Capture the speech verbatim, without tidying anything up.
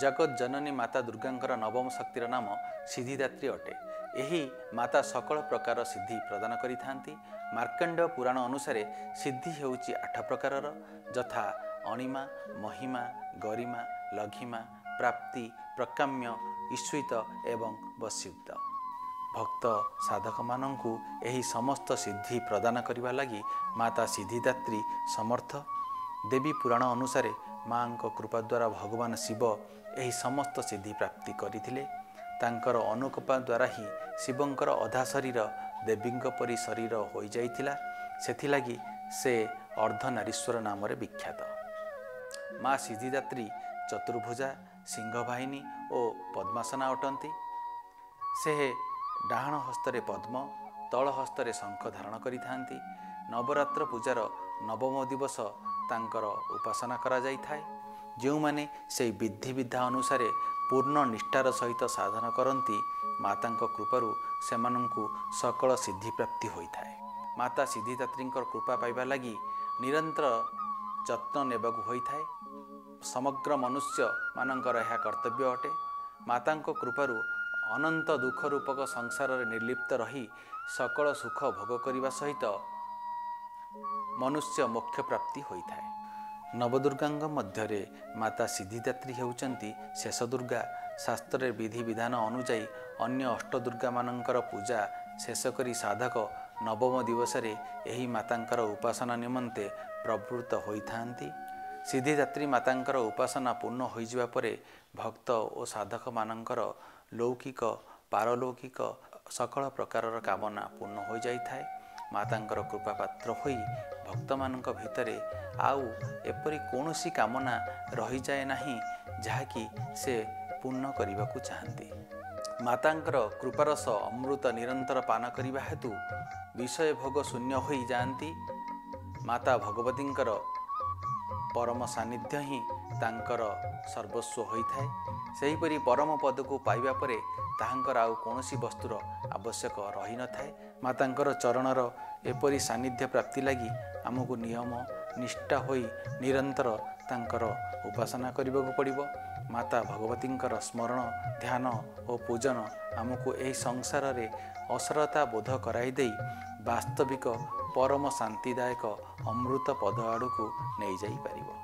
जगत जननी माता दुर्गांकर नवम शक्तिर नाम सिद्धिदात्री अटे। यही माता सकल प्रकार सिद्धि प्रदान करि थांती। मार्कंड पुराण अनुसार सिद्धि हेउची आठ प्रकार, यथा अणिमा, महिमा, गरिमा, लघिमा, प्राप्ति, प्रकाम्य, ईश्वित एवं वस्युत। भक्त साधक मानंकु एही समस्त सिद्धि प्रदान करिबा लागि माता सिद्धिदात्री समर्थ। देवी पुराण अनुसार माँ को कृपा द्वारा भगवान शिव यही समस्त सिद्धि प्राप्ति करथिले। तांकर अनुकंपा द्वारा ही शिवंकर अधा शरीर देवींक परी शरीर हो जाइथिला, सेथिलागी से अर्धनारीश्वर नाम विख्यात। माँ सिद्धिदात्री चतुर्भुजा, सिंहवाहिनी और पद्मासना अटंती। से डाहण हस्तरे पद्म, तल हस्तरे शंख धारण करिथांती। नवरात्र पूजार नवम दिवस तांकर उपासना करा जाय थाए। जो माने से विधि विधा अनुसार पूर्ण निष्ठार सहित साधना करती माता कृपारू से मानंकु सकल सिद्धि प्राप्ति होता है। माता सिद्धिदात्री कृपा पाइबा लगी निरंतर जत्न नेबाकु होइथाए। समग्र मनुष्य मानकर यह कर्तव्य अटे। माता कृपारू अनंत दुख रूपक संसार रे निर्लिप्त रही सकल सुख भोग करने सहित मनुष्य मोक्ष प्राप्ति होता है। नवदुर्गांग मध्य माता सिद्धिदात्री होउचंती शेष दुर्गा। शास्त्र विधि विधान अनुजाई अन्य अष्ट दुर्गा मानंकर पूजा शेष करी साधक नवम दिवस रे एही मातांकर उपासना निमंते प्रवृत्त होइथांती। सिद्धिदात्री मातांकर उपासना पूर्ण हो जिबा परे भक्त और साधक मानंकर लौकिक पारलौकिक सकल प्रकार कामना पूर्ण हो जाए। मातांकर कृपा पात्र होई भक्त मानक भितरे आउ एपरी कोनोसी कामना रही जाए नाही जहाँकि से पूर्ण करने चाहती। मातांकर कृपारस अमृत निरंतर पान करने हेतु विषय भोग शून्य हो जाती। माता भगवतींकर परम सानिध्य ही तांकर सर्वस्व होता है। सेहीपरी परम पद को पाइबा परे ताहांकर आउ कोनोसी वस्तुर आवश्यक रही न थाए। मातांकर चरणर एपरी सानिध्य प्राप्ति लगी आमको नियम निष्ठा होई निरंतर तांकर उपासना करबाकु पड़िबो। माता भगवतींकर स्मरण ध्यान और पूजन आमको यही संसार रे असरता बोध कराई देई वास्तविक परम शांतिदायक अमृत पद आड़क नहीं जाई पारिबो।